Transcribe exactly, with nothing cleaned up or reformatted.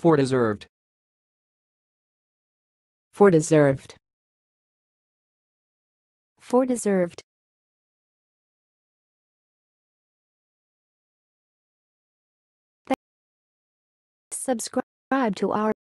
For deserved. For deserved. For deserved. Subscribe to our